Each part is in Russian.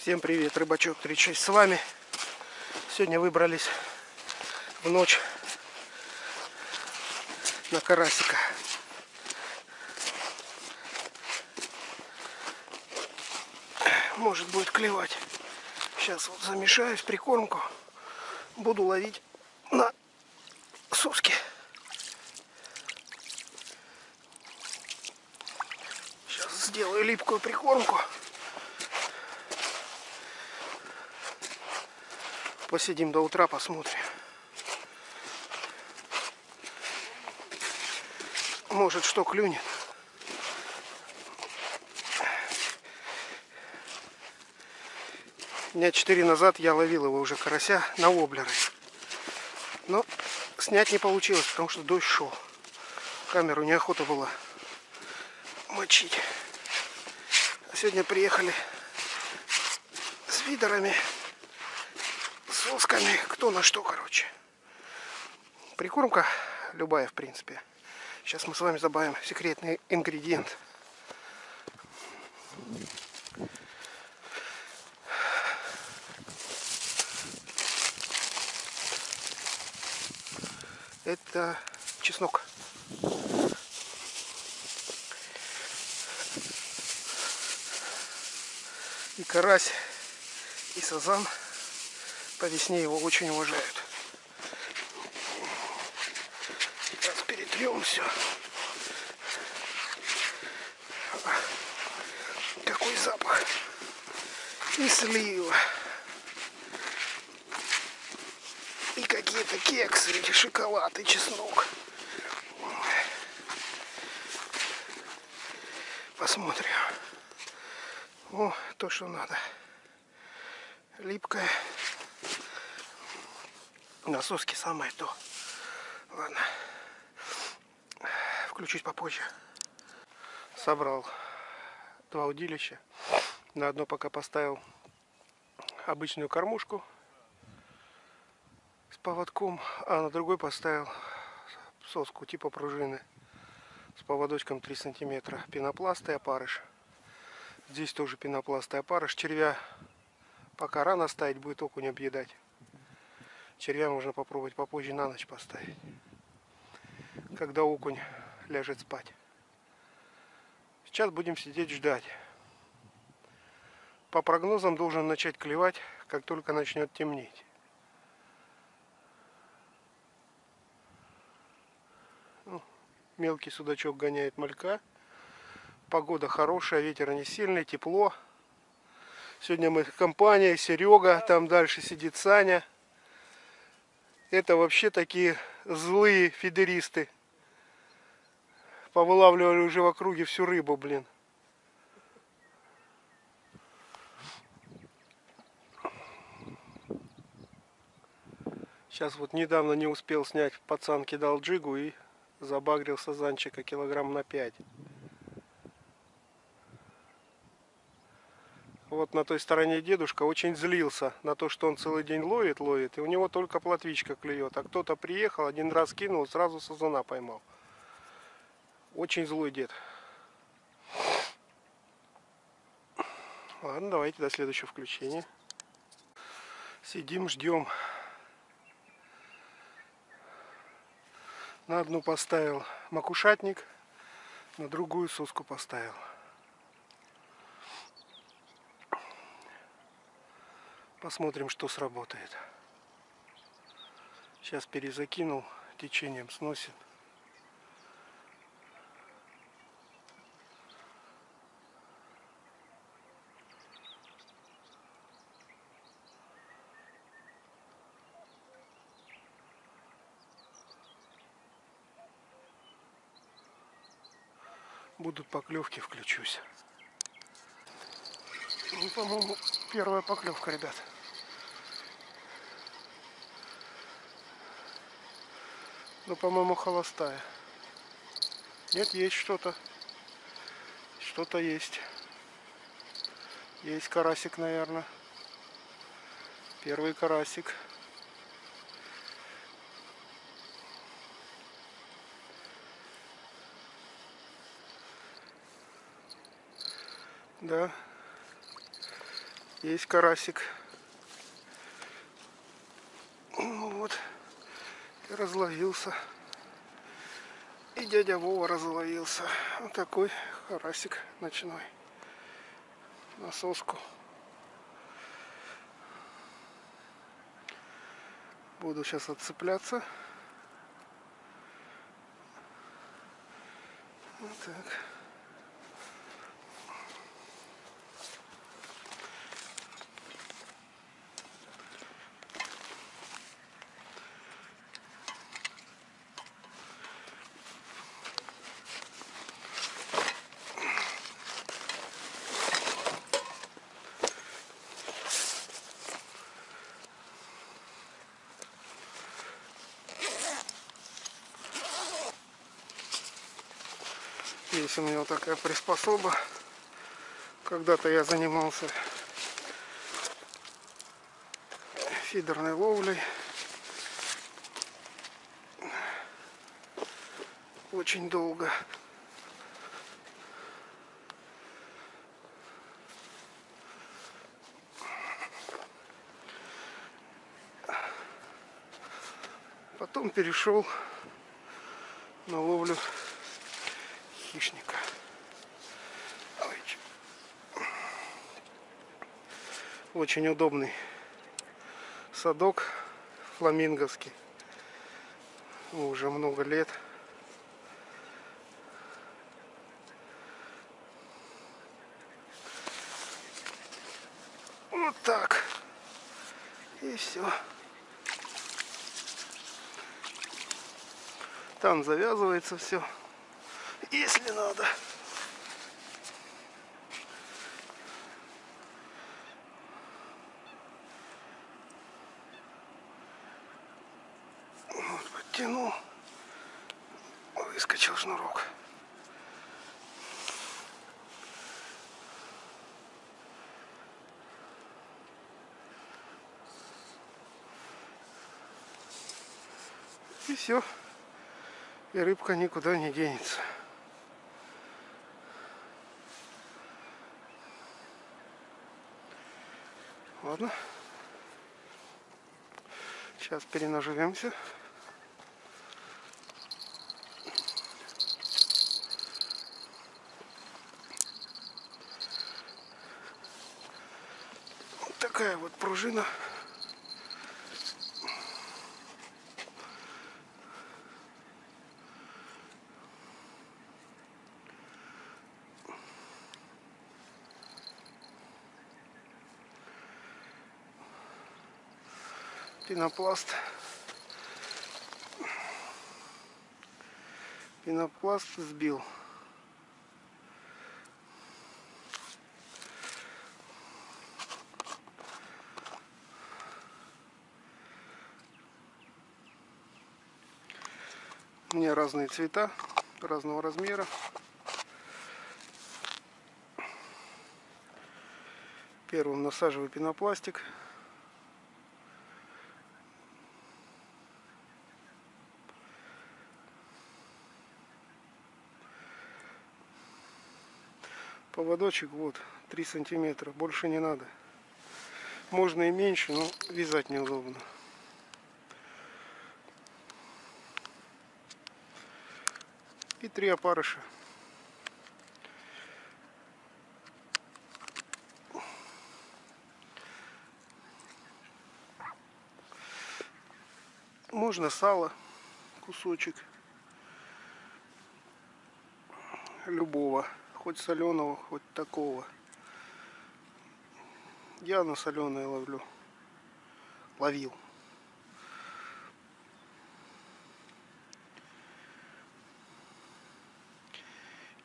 Всем привет, Рыбачок 36 с вами. Сегодня выбрались в ночь на карасика. Может, будет клевать. Сейчас вот замешаю в прикормку. Буду ловить на суски. Сейчас сделаю липкую прикормку. Посидим до утра, посмотрим. Может, что клюнет. Дня 4 назад я ловил его уже карася на воблеры. Но снять не получилось, потому что дождь шел. Камеру неохота было мочить. А сегодня приехали с фидерами, с сосками, кто на что, короче. Прикормка любая, в принципе. Сейчас мы с вами добавим секретный ингредиент. Это чеснок. И карась, и сазан по весне его очень уважают. Сейчас перетрем все. Какой запах! И слива. И какие-то кексы, и шоколад, и чеснок. Посмотрим. О, то, что надо. Липкое. На соске самое то. Ладно. Включусь попозже. Собрал два удилища. На одно пока поставил обычную кормушку с поводком, а на другой поставил соску типа пружины с поводочком 3 сантиметра, пенопласт и опарыш. Здесь тоже пенопласт и опарыш. Червя пока рано ставить, будет окунь объедать. Червя можно попробовать попозже на ночь поставить, когда окунь ляжет спать. Сейчас будем сидеть ждать. По прогнозам должен начать клевать, как только начнет темнеть. Мелкий судачок гоняет малька. Погода хорошая, ветер не сильный, тепло. Сегодня мы компания, Серега, там дальше сидит Саня. Это вообще такие злые фидеристы. Повылавливали уже в округе всю рыбу, блин. Сейчас вот недавно не успел снять, пацан кидал джигу и забагрил сазанчика килограмм на 5. Вот на той стороне дедушка очень злился на то, что он целый день ловит, и у него только плотвичка клюет. А кто-то приехал, один раз кинул, сразу сазана поймал. Очень злой дед. Ладно, давайте до следующего включения. Сидим, ждем. На одну поставил макушатник, на другую соску поставил. Посмотрим, что сработает. Сейчас перезакинул, течением сносит. Будут поклевки, включусь. Ну, по-моему, первая поклевка, ребят. Ну, по-моему, холостая. Нет, есть что-то. Что-то есть. Есть карасик, наверное. Первый карасик. Да, Есть карасик. Ну вот, и разловился. И дядя Вова разловился. Вот такой карасик ночной. На соску. Буду сейчас отцепляться. Вот так. Есть у меня вот такая приспособа. Когда-то я занимался фидерной ловлей. Очень долго. Потом перешел на ловлю хищника. Очень удобный садок фламинговский, уже много лет. Вот так и все. Там завязывается все, если надо. Вот, подтянул, выскочил шнурок. И все. И рыбка никуда не денется. Ладно, сейчас перенаживемся. Вот такая вот пружина. Пенопласт сбил. У меня разные цвета, разного размера. Первым насаживаю пенопластик. Поводочек вот 3 сантиметра, больше не надо. Можно и меньше, но вязать неудобно. И 3 опарыша. Можно сало, кусочек любого. Хоть соленого, хоть такого. Я на соленое ловил.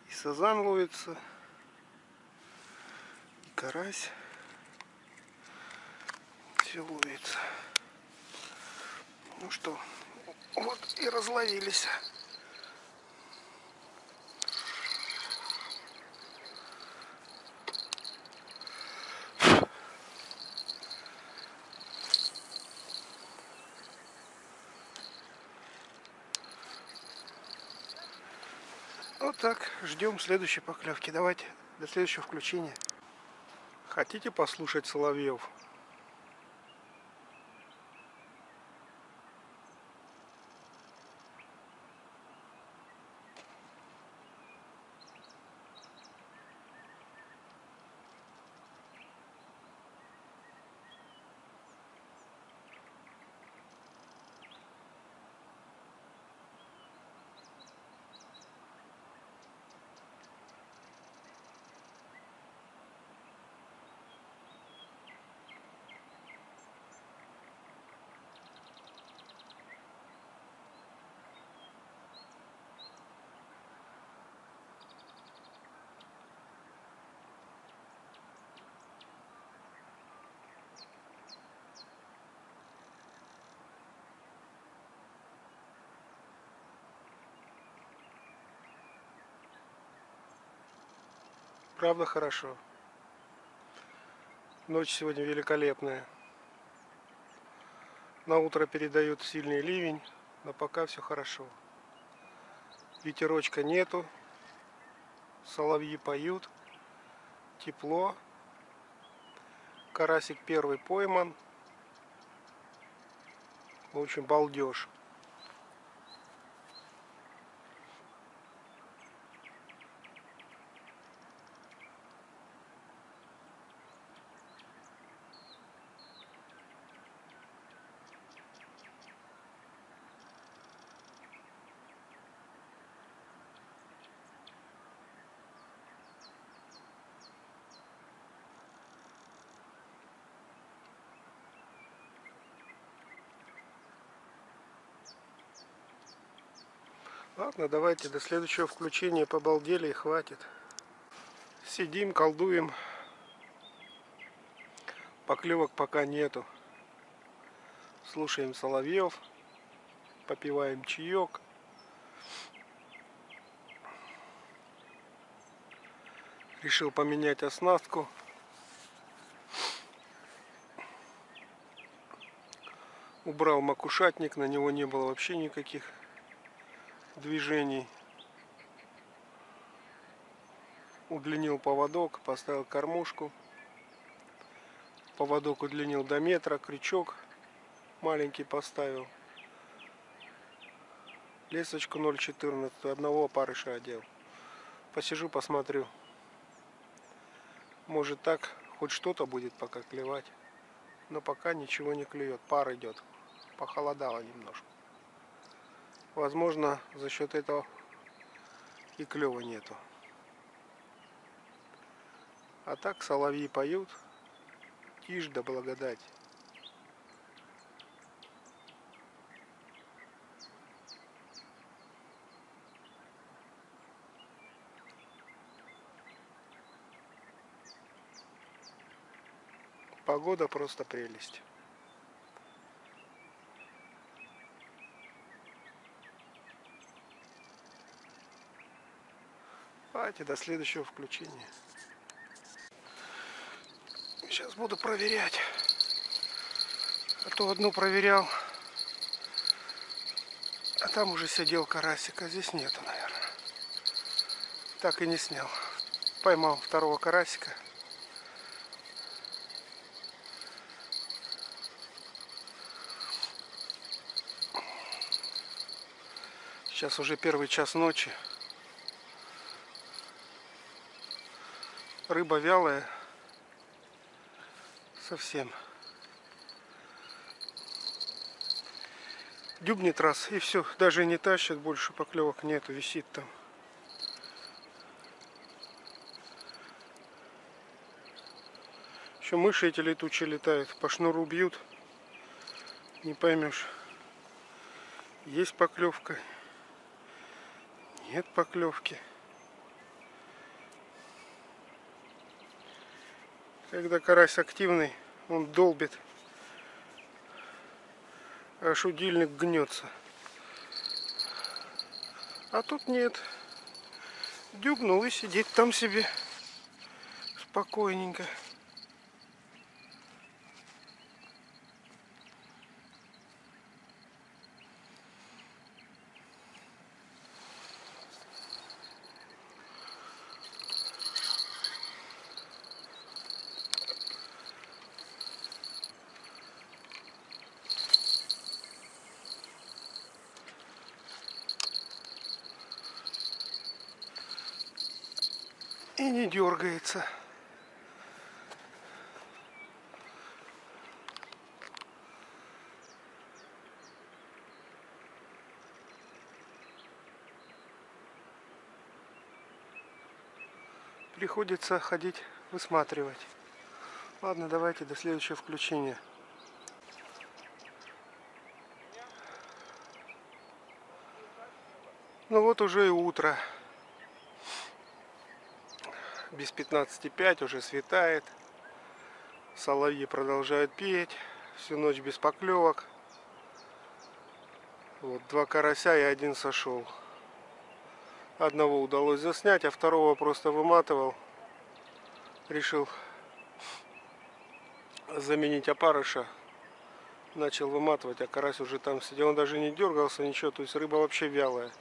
И сазан ловится, и карась. Все ловится. Ну что, вот и разловились. Вот так, ждем следующей поклевки. Давайте, до следующего включения. Хотите послушать соловьев? Правда хорошо. Ночь сегодня великолепная. На утро передают сильный ливень, но пока все хорошо. Ветерочка нету, соловьи поют, тепло. Карасик первый пойман. В общем, балдеж. Ладно, давайте до следующего включения побалдели и хватит. Сидим, колдуем. Поклевок пока нету. Слушаем соловьев, попиваем чаек. Решил поменять оснастку. Убрал макушатник, на него не было вообще никаких движений. Удлинил поводок, поставил кормушку. Поводок удлинил до метра, крючок маленький поставил. Лесочку 0,14, одного опарыша одел. Посижу, посмотрю. Может, так хоть что-то будет пока клевать. Но пока ничего не клюет. Пар идет. Похолодало немножко. Возможно, за счет этого и клёва нету. А так соловьи поют. Тишь да благодать. Погода просто прелесть. Давайте до следующего включения. Сейчас буду проверять. А то одну проверял, а там уже сидел карасик, а здесь нету, наверное. Так и не снял. Поймал второго карасика. Сейчас уже первый час ночи. Рыба вялая совсем. Дюбнет раз и все, даже не тащит, больше поклевок нету, висит там. Еще мыши эти летучие летают, по шнуру бьют, не поймешь, есть поклевка, нет поклевки. Когда карась активный, он долбит, аж удильник гнется. А тут нет. Дюбнул и сидит там себе спокойненько. и не дергается. Приходится ходить высматривать. Ладно, давайте до следующего включения. Ну вот уже и утро. Без 15:05, уже светает. Соловьи продолжают петь. Всю ночь без поклевок. Вот два карася и один сошел. Одного удалось заснять, а второго просто выматывал. Решил заменить опарыша. Начал выматывать, а карась уже там сидел. Он даже не дергался, ничего. То есть рыба вообще вялая.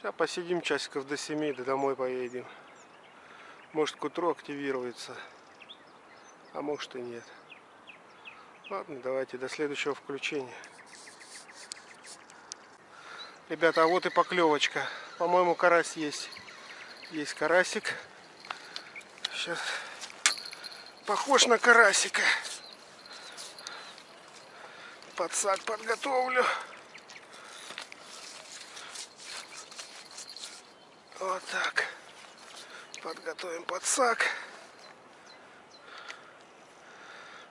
Сейчас посидим часиков до 7, да домой поедем. Может, к утру активируется. А может и нет. Ладно, давайте до следующего включения. Ребята, а вот и поклевочка. По-моему, карась есть. Есть карасик. Сейчас. Похож на карасика. Подсак подготовлю. Вот так. Подготовим подсак.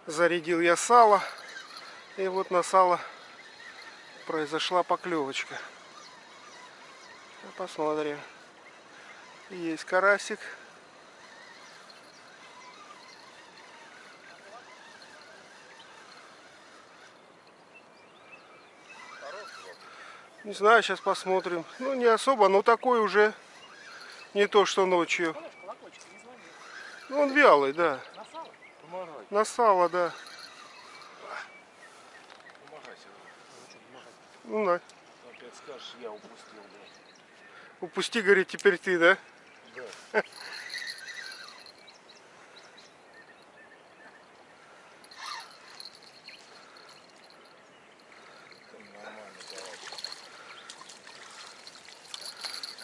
Зарядил я сало. И вот на сало произошла поклевочка. Посмотрим. Есть карасик. Не знаю, сейчас посмотрим. Ну, не особо, но такой уже не то, что ночью. Ну, он вялый, да. На сало, да. Ну, на. Опять скажешь, я упустил, блядь. Упусти, говорит, теперь ты, да? Да.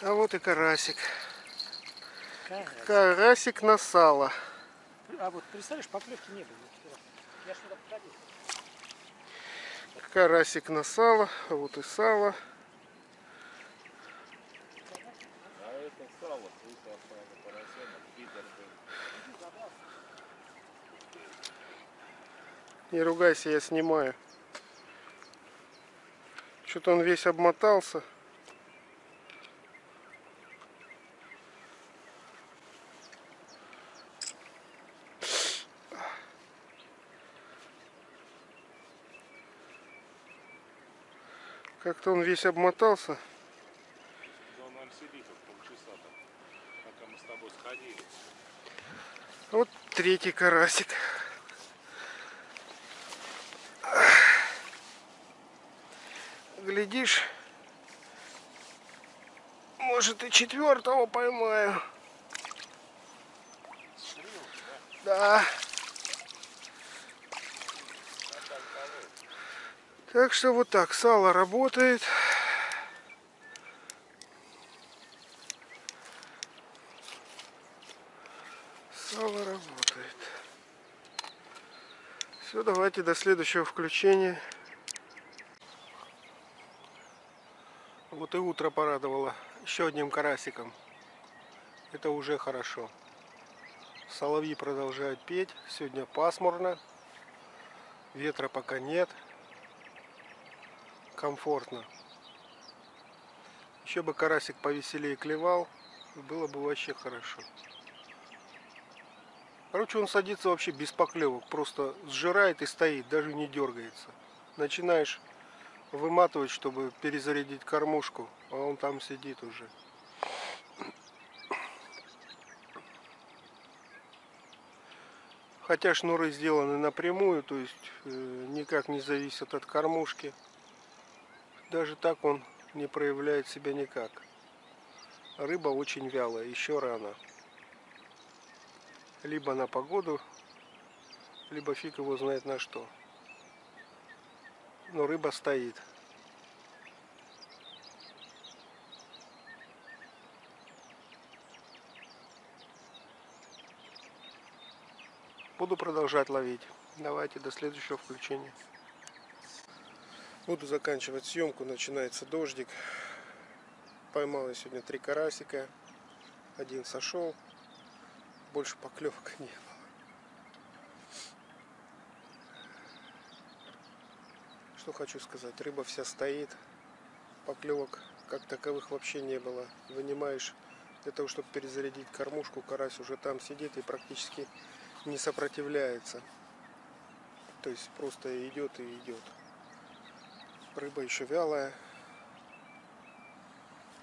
А вот и карасик. Карасик на сало. А вот, представляешь, поклевки не было. Я ж туда подходил. Карасик на сало. А вот и сало. Не ругайся, я снимаю. Что-то он весь обмотался. Как-то он весь обмотался. Да, нам сидит полчаса, пока мы с тобой сходили. Вот третий карасик. Глядишь, может и четвертого поймаю. Да. Так что вот так, сало работает. Сало работает. Все, давайте до следующего включения. Вот и утро порадовало еще одним карасиком. Это уже хорошо. Соловьи продолжают петь. Сегодня пасмурно. Ветра пока нет. Комфортно. Еще бы карасик повеселее клевал, было бы вообще хорошо. Короче, он садится вообще без поклевок, просто сжирает и стоит, даже не дергается. Начинаешь выматывать, чтобы перезарядить кормушку, а он там сидит уже. Хотя шнуры сделаны напрямую, то есть никак не зависят от кормушки. Даже так он не проявляет себя никак. Рыба очень вялая, еще рано. Либо на погоду, либо фиг его знает на что. Но рыба стоит. Буду продолжать ловить. Давайте до следующего включения. Буду заканчивать съемку. Начинается дождик. Поймал я сегодня 3 карасика. Один сошел. Больше поклевок не было. Что хочу сказать. Рыба вся стоит. Поклевок как таковых вообще не было. Вынимаешь для того, чтобы перезарядить кормушку. Карась уже там сидит и практически не сопротивляется. То есть просто идет и идет. Рыба еще вялая.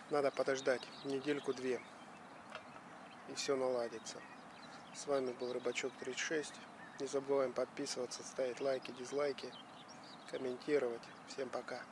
Надо подождать недельку-две. И все наладится. С вами был Рыбачок 36. Не забываем подписываться, ставить лайки, дизлайки, комментировать. Всем пока.